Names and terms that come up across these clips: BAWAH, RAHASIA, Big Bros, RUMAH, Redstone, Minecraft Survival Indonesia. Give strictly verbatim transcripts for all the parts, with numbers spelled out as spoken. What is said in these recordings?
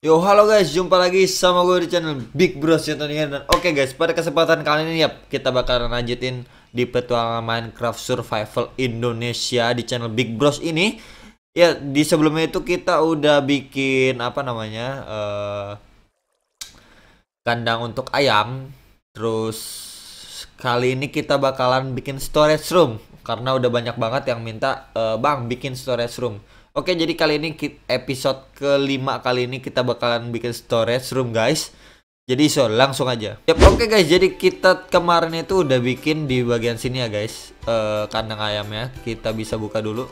Yo, halo guys, jumpa lagi sama gue di channel Big Bros ya tentunya. Dan oke okay guys, pada kesempatan kali ini ya kita bakalan lanjutin di petualangan Minecraft Survival Indonesia di channel Big Bros ini. Ya, di sebelumnya itu kita udah bikin apa namanya uh, kandang untuk ayam. Terus kali ini kita bakalan bikin storage room karena udah banyak banget yang minta uh, bang bikin storage room. Oke, jadi kali ini episode kelima kali ini kita bakalan bikin storage room guys. Jadi so langsung aja. Yep, oke okay guys, jadi kita kemarin itu udah bikin di bagian sini ya guys, uh, kandang ayamnya. Kita bisa buka dulu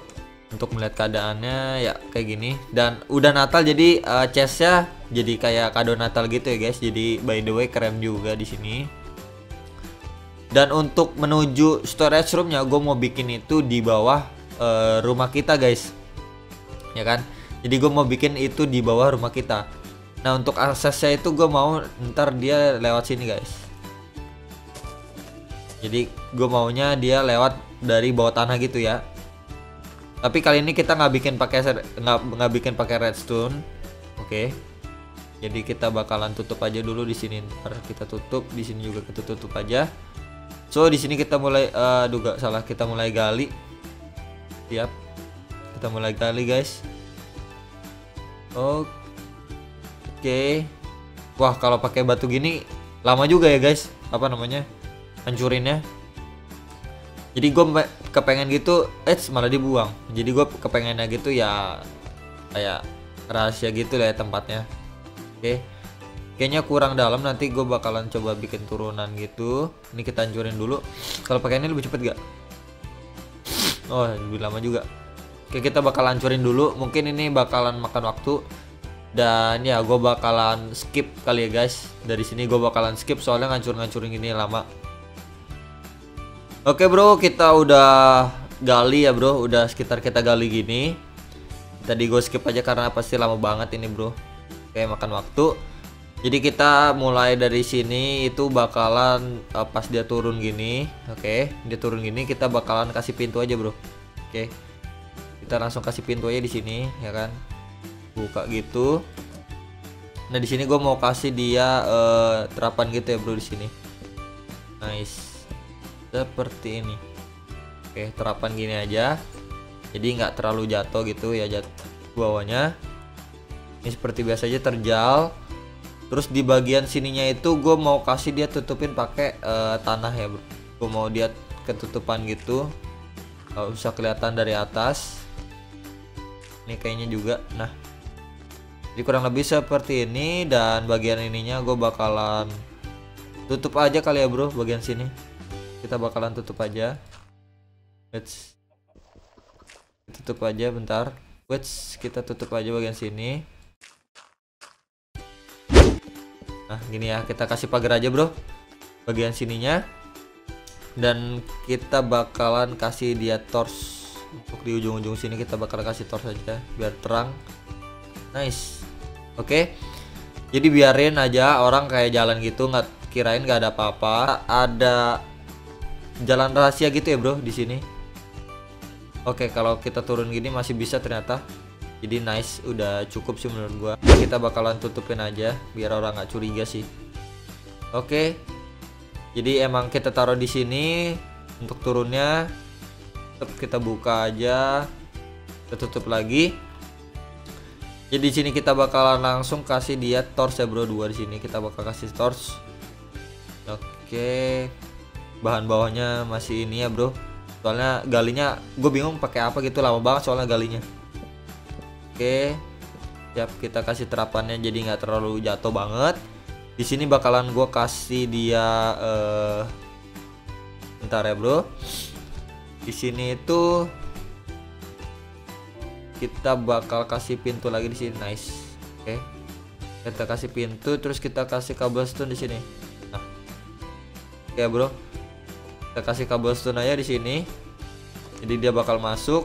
untuk melihat keadaannya ya kayak gini. Dan udah Natal jadi uh, chestnya jadi kayak kado Natal gitu ya guys. Jadi by the way keren juga di sini. Dan untuk menuju storage roomnya gue mau bikin itu di bawah uh, rumah kita guys. Ya kan, jadi gue mau bikin itu di bawah rumah kita. Nah, untuk aksesnya itu gue mau ntar dia lewat sini guys. Jadi gue maunya dia lewat dari bawah tanah gitu ya. Tapi kali ini kita nggak bikin pakai nggak nggak bikin pakai redstone. Oke, jadi kita bakalan tutup aja dulu di sini. Ntar kita tutup di sini juga, kita tutup aja. So di sini kita mulai, aduh gak salah, kita mulai gali. Siap. Kita mulai kali guys. Oke. Okay. Wah, kalau pakai batu gini lama juga ya guys. Apa namanya? Hancurinnya. Jadi gue kepengen gitu, eh malah dibuang. Jadi gue kepengennya gitu ya kayak rahasia gitu lah ya tempatnya. Oke. Okay. Kayaknya kurang dalam, nanti gue bakalan coba bikin turunan gitu. Ini kita hancurin dulu. Kalau pakai ini lebih cepet gak? Oh, lebih lama juga. Oke, kita bakal hancurin dulu. Mungkin ini bakalan makan waktu. Dan ya gue bakalan skip kali ya guys. Dari sini gue bakalan skip soalnya ngancur-ngancurin ini lama. Oke bro, kita udah gali ya bro. Udah sekitar kita gali gini. Tadi gue skip aja karena pasti lama banget ini bro. Oke, makan waktu. Jadi kita mulai dari sini. Itu bakalan uh, pas dia turun gini. Oke, dia turun gini kita bakalan kasih pintu aja bro. Oke, kita langsung kasih pintu aja di sini ya kan, buka gitu. Nah di sini gue mau kasih dia uh, terapan gitu ya bro di sini. Nice, seperti ini. Oke, terapan gini aja. Jadi nggak terlalu jatuh gitu ya, jatuh bawahnya. Ini seperti biasa aja terjal. Terus di bagian sininya itu gue mau kasih dia tutupin pakai uh, tanah ya bro. Gue mau dia ketutupan gitu. Nggak usah kelihatan dari atas. Ini kayaknya juga. Nah, jadi kurang lebih seperti ini. Dan bagian ininya gue bakalan tutup aja kali ya bro. Bagian sini kita bakalan tutup aja. Let's tutup aja bentar. Let's kita tutup aja bagian sini. Nah gini ya, kita kasih pagar aja bro bagian sininya. Dan kita bakalan kasih dia torch. Untuk di ujung-ujung sini kita bakal kasih torch aja biar terang. Nice. Oke. Okay. Jadi biarin aja orang kayak jalan gitu, nggak kirain nggak ada apa-apa. Ada jalan rahasia gitu ya, bro, di sini. Oke, okay, kalau kita turun gini masih bisa ternyata. Jadi nice, udah cukup sih menurut gua. Kita bakalan tutupin aja biar orang nggak curiga sih. Oke. Okay. Jadi emang kita taruh di sini untuk turunnya. Kita buka aja, kita tutup lagi. Jadi di sini kita bakalan langsung kasih dia torch ya bro, dua di sini kita bakal kasih torch. Oke, bahan bawahnya masih ini ya bro. Soalnya galinya gue bingung pakai apa gitu, lama banget soalnya galinya. Oke, siap, kita kasih terapannya jadi nggak terlalu jatuh banget. Di sini bakalan gue kasih dia. Uh, bentar ya bro. Di sini itu kita bakal kasih pintu lagi di sini. Nice. Oke. Okay. Kita kasih pintu terus kita kasih cobblestone di sini. Nah. Oke, okay, bro. Kita kasih cobblestone aja di sini. Jadi dia bakal masuk.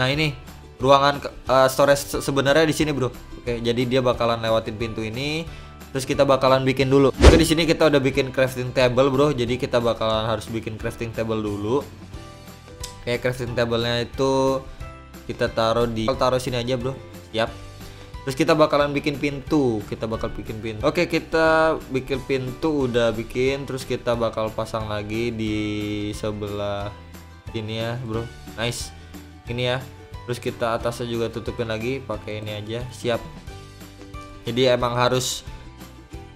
Nah, ini ruangan uh, storage sebenarnya di sini, bro. Oke, okay, jadi dia bakalan lewatin pintu ini. Terus kita bakalan bikin dulu. Oke, di sini kita udah bikin crafting table, bro. Jadi kita bakalan harus bikin crafting table dulu. Kayak crafting tablenya itu kita taruh di taruh sini aja, bro. Siap. Terus kita bakalan bikin pintu, kita bakal bikin pintu. Oke, kita bikin pintu, udah bikin. Terus kita bakal pasang lagi di sebelah ini ya, bro. Nice, ini ya. Terus kita atasnya juga tutupin lagi pakai ini aja. Siap. Jadi emang harus,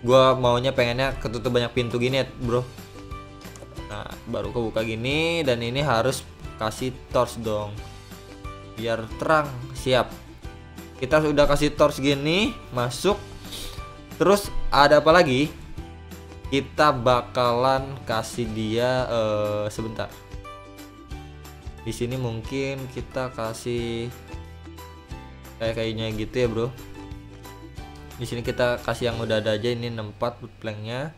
gua maunya pengennya ketutup banyak pintu gini ya, bro. Nah, baru kebuka gini, dan ini harus kasih torch dong, biar terang. Siap. Kita sudah kasih torch gini, masuk. Terus ada apa lagi? Kita bakalan kasih dia uh, sebentar. Di sini mungkin kita kasih kayak kayunya gitu ya, bro. Di sini kita kasih yang udah ada aja, ini enam puluh empat planknya.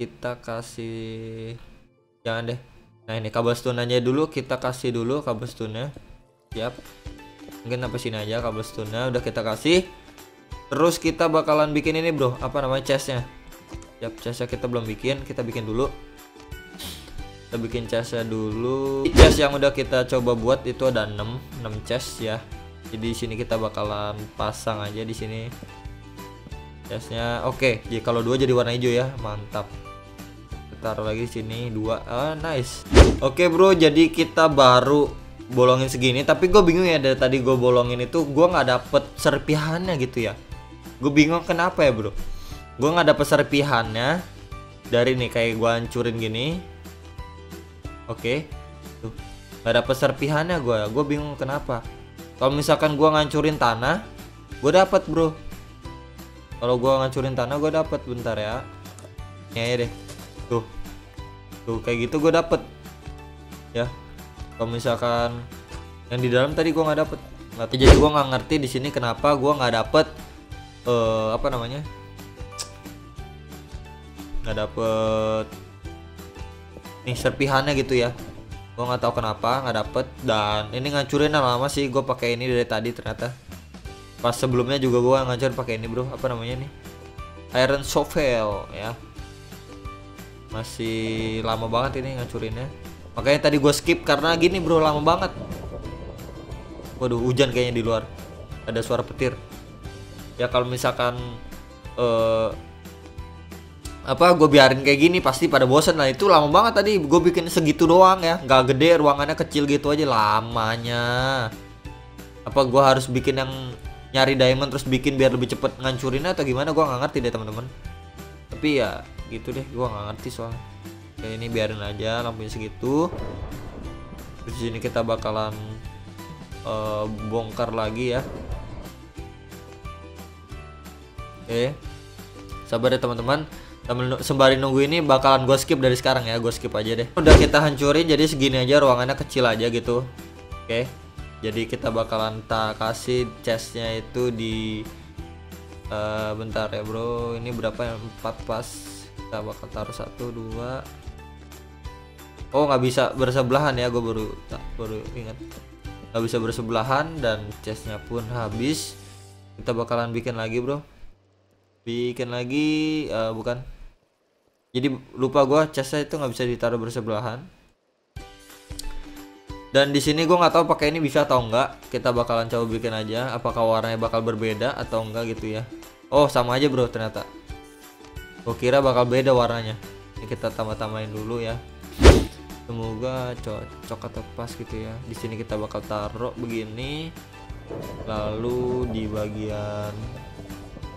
Kita kasih, jangan deh. Nah, ini cobblestone aja dulu, kita kasih dulu cobblestone-nya. Siap. Mungkin sampai sini aja cobblestone-nya udah kita kasih. Terus kita bakalan bikin ini, bro, apa namanya, chestnya. Yap, chestnya kita belum bikin, kita bikin dulu. Kita bikin chestnya dulu. Chest yang udah kita coba buat itu ada enam, enam chest ya. Jadi di sini kita bakalan pasang aja di sini chestnya. Oke, jadi kalau dua jadi warna hijau ya, mantap. Kita taruh lagi di sini dua. Ah, nice. Oke, bro, jadi kita baru bolongin segini, tapi gue bingung ya, dari tadi gue bolongin itu gue nggak dapet serpihannya gitu ya. Gue bingung kenapa ya, bro. Gue nggak dapet serpihannya dari nih, kayak gue hancurin gini. Oke, tuh nggak dapet serpihannya gue. Gue bingung kenapa. Kalau misalkan gue ngancurin tanah, gue dapet, bro. Kalau gue ngancurin tanah, gue dapet. Bentar ya. Ini aja deh. Tuh, tuh kayak gitu gue dapet. Ya. Kalau misalkan yang di dalam tadi gue nggak dapet, nanti jadi gue nggak ngerti di sini kenapa gue nggak dapet uh, apa namanya, nggak dapet nih serpihannya gitu ya. Gue nggak tahu kenapa nggak dapet. Dan ini ngancurin lama sih, gue pakai ini dari tadi ternyata. Pas sebelumnya juga gue ngancurin pakai ini, bro, apa namanya nih, iron shovel ya. Masih lama banget ini ngancurinnya. Makanya tadi gue skip karena gini, bro, lama banget. Waduh, hujan kayaknya di luar. Ada suara petir. Ya kalau misalkan uh, apa gue biarin kayak gini pasti pada bosen. Nah itu lama banget tadi gue bikin segitu doang ya. Gak gede, ruangannya kecil gitu aja lamanya. Apa gue harus bikin yang nyari diamond terus bikin biar lebih cepet ngancurinnya atau gimana? Gue gak ngerti deh, teman-teman. Tapi ya gitu deh, gue gak ngerti soalnya. Kayak ini biarin aja lampunya segitu. Terus di sini kita bakalan uh, bongkar lagi ya. Oke, sabar ya teman-teman. Sembari nunggu ini bakalan gue skip dari sekarang ya, gue skip aja deh. Udah kita hancurin, jadi segini aja ruangannya, kecil aja gitu. Oke, jadi kita bakalan tak kasih chestnya itu di uh, bentar ya, bro. Ini berapa? Empat pas. Kita bakal taruh satu dua. Oh, nggak bisa bersebelahan ya, gue baru tak baru ingat nggak bisa bersebelahan. Dan chestnya pun habis. Kita bakalan bikin lagi, bro, bikin lagi. Uh, bukan, jadi lupa gue, chestnya itu nggak bisa ditaruh bersebelahan. Dan di sini gue nggak tahu pakai ini bisa atau enggak. Kita bakalan coba bikin aja, apakah warnanya bakal berbeda atau enggak gitu ya. Oh, sama aja, bro, ternyata. Gue kira bakal beda warnanya. Ini kita tambah-tambahin dulu ya. Semoga cocok atau pas gitu ya. Di sini kita bakal taruh begini. Lalu di bagian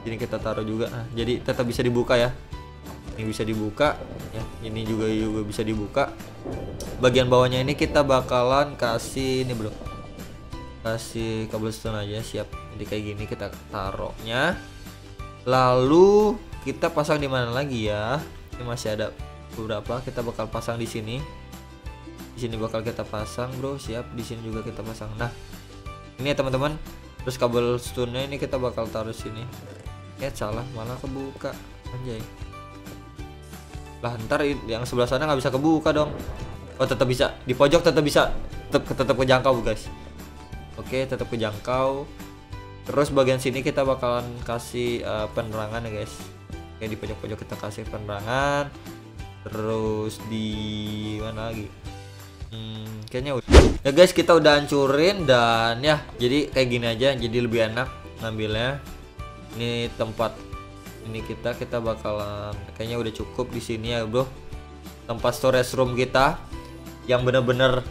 ini kita taruh juga. Nah, jadi tetap bisa dibuka ya. Ini bisa dibuka ya. Ini juga juga bisa dibuka. Bagian bawahnya ini kita bakalan kasih ini, bro. Kasih cobblestone aja, siap. Jadi kayak gini kita taruhnya. Lalu kita pasang di mana lagi ya? Ini masih ada beberapa. Kita bakal pasang di sini. Di sini bakal kita pasang, bro. Siap. Di sini juga kita pasang. Nah, ini ya teman-teman. Terus cobblestone-nya ini kita bakal taruh sini. Ya salah, malah kebuka. Anjay. Lah, ntar yang sebelah sana nggak bisa kebuka dong. Oh, tetap bisa. Di pojok tetap bisa. Tetap tetap kejangkau, guys. Oke, tetap kejangkau. Terus bagian sini kita bakalan kasih uh, penerangan ya, guys. Oke, di pojok-pojok kita kasih penerangan. Terus di mana lagi? Hmm, kayaknya udah. Ya guys, kita udah hancurin. Dan ya jadi kayak gini aja, jadi lebih enak. ngambilnya. Ini tempat ini kita kita bakalan kayaknya udah cukup di sini ya bro, tempat storage room kita yang bener-bener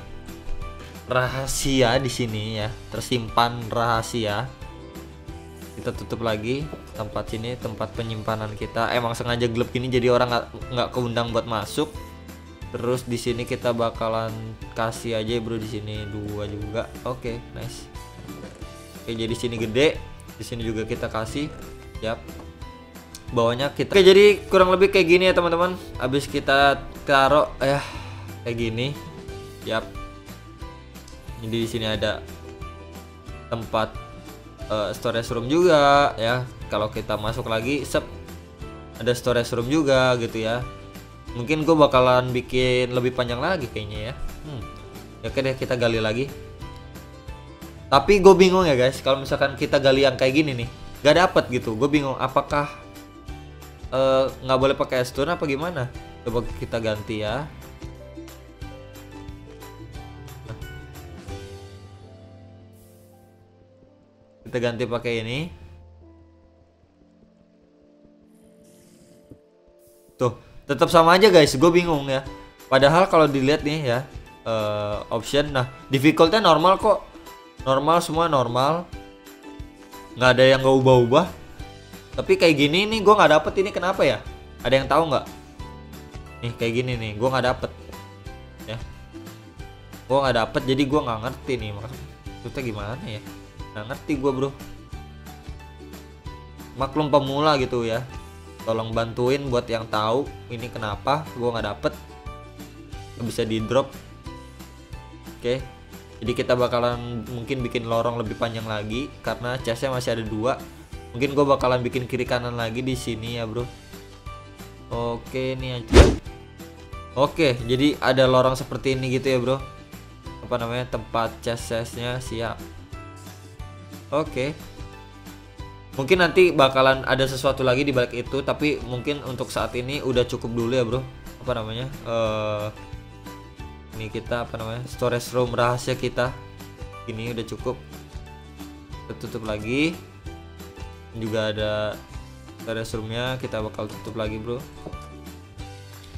rahasia di sini ya, tersimpan rahasia. Kita tutup lagi tempat sini, tempat penyimpanan kita. Emang sengaja gelap gini jadi orang nggak nggak keundang buat masuk. Terus di sini kita bakalan kasih aja bro, di sini dua juga. Oke, okay, nice. Oke, okay, jadi sini gede, di sini juga kita kasih. Yap. Bawahnya kita. Oke, okay, jadi kurang lebih kayak gini ya teman-teman. Habis kita taruh ya eh, kayak gini. Yap. Jadi di sini ada tempat uh, storage room juga ya. Kalau kita masuk lagi, sep, ada storage room juga gitu ya. Mungkin gue bakalan bikin lebih panjang lagi kayaknya ya. Hmm. Oke deh, kita gali lagi. Tapi gue bingung ya guys, kalau misalkan kita gali yang kayak gini nih, gak dapet gitu. Gue bingung apakah uh, gak boleh pakai stone apa gimana. Coba kita ganti ya. Nah. Kita ganti pakai ini. Tuh, tetap sama aja guys, gue bingung ya. Padahal kalau dilihat nih ya, uh, option, nah difficulty normal kok, normal semua normal, nggak ada yang nggak ubah-ubah. Tapi kayak gini nih gue nggak dapet, ini kenapa ya? Ada yang tahu nggak? Nih kayak gini nih, gue nggak dapet, ya, gue nggak dapet, jadi gue nggak ngerti nih maksudnya gimana ya? Nggak ngerti gue bro. Maklum pemula gitu ya. Tolong bantuin buat yang tahu ini kenapa gue nggak dapet, gak bisa di drop. Oke, jadi kita bakalan mungkin bikin lorong lebih panjang lagi karena chestnya masih ada dua. Mungkin gue bakalan bikin kiri kanan lagi di sini ya bro. Oke, ini aja. Oke, jadi ada lorong seperti ini gitu ya bro, apa namanya, tempat chest-chestnya. Siap. Oke, mungkin nanti bakalan ada sesuatu lagi di balik itu, tapi mungkin untuk saat ini udah cukup dulu ya bro. Apa namanya? Uh, ini kita apa namanya? Storage room rahasia kita. Ini udah cukup. Kita tutup lagi. Juga ada storage roomnya, kita bakal tutup lagi bro. Oke.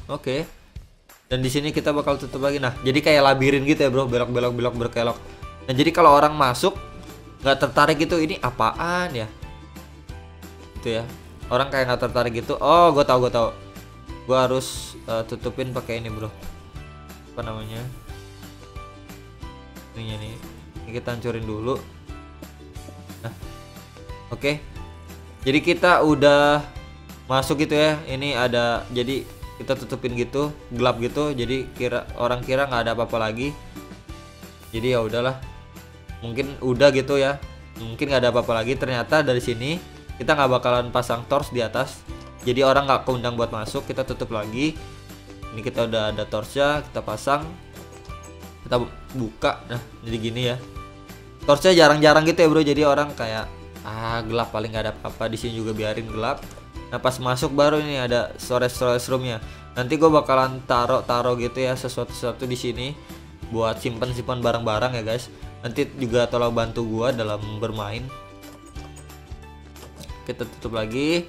Okay. Dan di sini kita bakal tutup lagi. Nah, jadi kayak labirin gitu ya bro, belok-belok, belok, berkelok. Nah, jadi kalau orang masuk nggak tertarik gitu, ini apaan ya? Ya orang kayak nggak tertarik gitu. Oh, gue tau gue tau gue harus uh, tutupin pakai ini bro, apa namanya, ini nih, ini kita hancurin dulu. Nah, oke, okay. Jadi kita udah masuk gitu ya, ini ada, jadi kita tutupin gitu, gelap gitu, jadi kira orang kira nggak ada apa-apa lagi. Jadi ya udahlah, mungkin udah gitu ya, mungkin nggak ada apa-apa lagi. Ternyata dari sini kita nggak bakalan pasang torch di atas, jadi orang nggak keundang buat masuk. Kita tutup lagi. Ini kita udah ada torchnya, kita pasang, kita buka. Nah, jadi gini ya. Torchnya jarang-jarang gitu ya bro, jadi orang kayak ah gelap, paling nggak ada apa-apa. Di sini juga biarin gelap. Nah, pas masuk baru ini ada storage storage roomnya. Nanti gue bakalan taruh-taruh gitu ya sesuatu-sesuatu di sini buat simpan-simpan barang-barang ya guys. Nanti juga tolong bantu gue dalam bermain. Kita tutup lagi.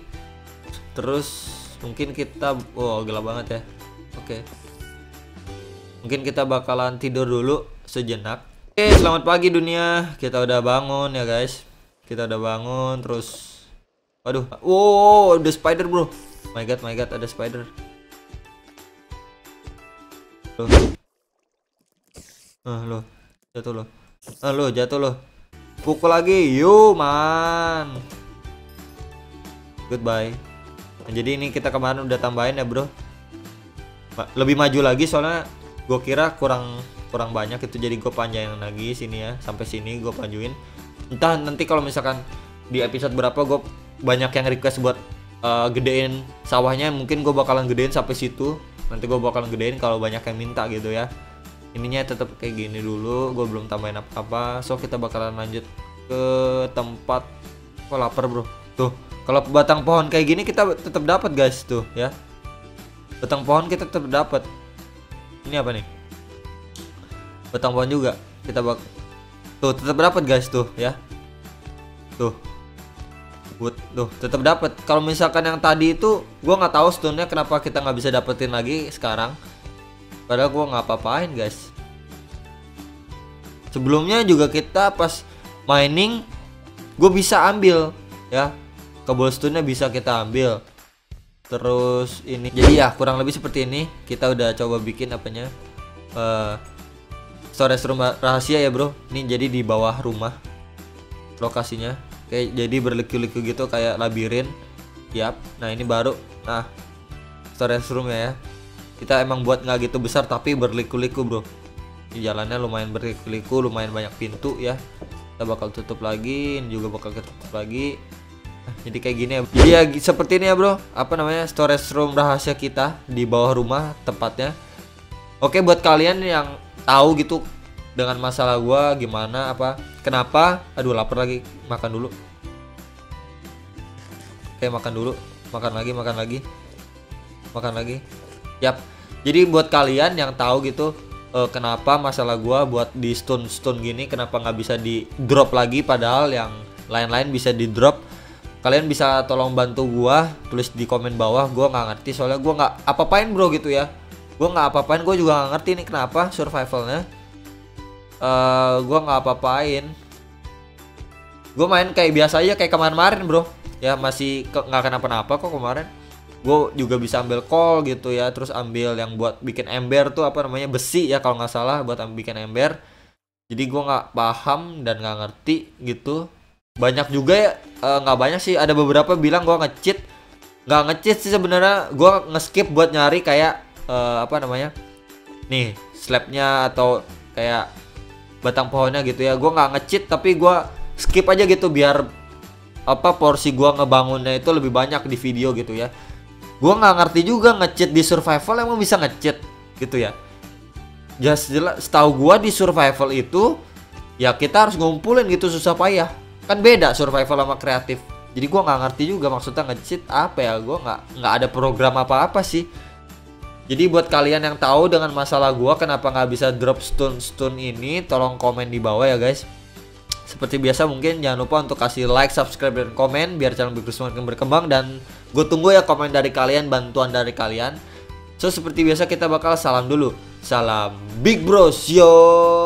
Terus mungkin kita, wow gelap banget ya. Oke, okay. Mungkin kita bakalan tidur dulu sejenak. Oke, okay, selamat pagi dunia. Kita udah bangun ya guys, kita udah bangun. Terus waduh, wow ada spider bro, my god my god ada spider. Loh, ah loh, jatuh loh, ah loh, jatuh loh, pukul lagi. Yo man, goodbye. Nah, jadi ini kita kemarin udah tambahin ya bro, lebih maju lagi soalnya gue kira kurang kurang banyak itu, jadi gue panjangin lagi sini ya, sampai sini gue panjuin. Entah nanti kalau misalkan di episode berapa gue banyak yang request buat uh, gedein sawahnya, mungkin gue bakalan gedein sampai situ. Nanti gue bakalan gedein kalau banyak yang minta gitu ya. Ininya tetap kayak gini dulu, gue belum tambahin apa-apa. So kita bakalan lanjut ke tempat. Kok lapar bro? Tuh, kalau batang pohon kayak gini kita tetap dapat guys, tuh ya. Batang pohon kita tetap dapat. Ini apa nih? Batang pohon juga kita bak. Tuh tetap dapat guys, tuh ya. Tuh. tersebut. Loh, tetap dapat. Kalau misalkan yang tadi itu gua nggak tahu stone-nya kenapa kita nggak bisa dapetin lagi sekarang. Padahal gua nggak apa-apain, guys. Sebelumnya juga kita pas mining gue bisa ambil ya, cobblestone-nya bisa kita ambil. Terus ini. Jadi ya kurang lebih seperti ini. Kita udah coba bikin apanya? Uh, storage rumah rahasia ya, Bro. Ini jadi di bawah rumah lokasinya. Kayak jadi berliku-liku gitu kayak labirin. Yap. Nah, ini baru. Nah, storage room ya. Kita emang buat nggak gitu besar tapi berliku-liku, Bro. Ini jalannya lumayan berliku-liku, lumayan banyak pintu ya. Kita bakal tutup lagi, ini juga bakal tutup lagi. Nah, jadi kayak gini ya. Jadi ya seperti ini ya, Bro. Apa namanya? Storage room rahasia kita di bawah rumah tempatnya. Oke, buat kalian yang tahu gitu dengan masalah gua gimana apa? Kenapa? Aduh, lapar lagi. Makan dulu. Oke, makan dulu. Makan lagi, makan lagi. Makan lagi. Yap. Jadi buat kalian yang tahu gitu kenapa masalah gua buat di stone-stone gini kenapa nggak bisa di drop lagi, padahal yang lain-lain bisa di drop, kalian bisa tolong bantu gua tulis di komen bawah. Gua nggak ngerti soalnya gua nggak apa-apain, Bro, gitu ya. Gua nggak apa-apain, gua juga nggak ngerti ini kenapa survivalnya. Uh, gua nggak apa-apain, gua main kayak biasa aja kayak kemarin-kemarin, Bro, ya. Masih nggak kenapa-napa kok kemarin. Gue juga bisa ambil coal gitu ya, terus ambil yang buat bikin ember tuh apa namanya, besi ya kalau nggak salah buat bikin ember. Jadi gue nggak paham dan nggak ngerti gitu. Banyak juga ya, nggak e, banyak sih, ada beberapa bilang gue nge-cheat. Nggak nge-cheat sih sebenarnya, gue nge-skip buat nyari kayak e, apa namanya nih slabnya atau kayak batang pohonnya gitu ya. Gue nggak nge-cheat tapi gue skip aja gitu biar apa porsi gue ngebangunnya itu lebih banyak di video gitu ya. Gue nggak ngerti juga nge-cheat di survival, emang bisa nge-cheat gitu ya. Just jelas setahu gue di survival itu ya kita harus ngumpulin gitu susah payah. Kan beda survival sama kreatif. Jadi gue nggak ngerti juga maksudnya nge-cheat apa ya. Gue nggak nggak ada program apa-apa sih. Jadi buat kalian yang tahu dengan masalah gue kenapa nggak bisa drop stone-stone ini, tolong komen di bawah ya, guys. Seperti biasa mungkin jangan lupa untuk kasih like, subscribe, dan komen biar channel Big Bros makin berkembang. Dan gue tunggu ya komen dari kalian, bantuan dari kalian. So seperti biasa kita bakal salam dulu. Salam Big Bros yo.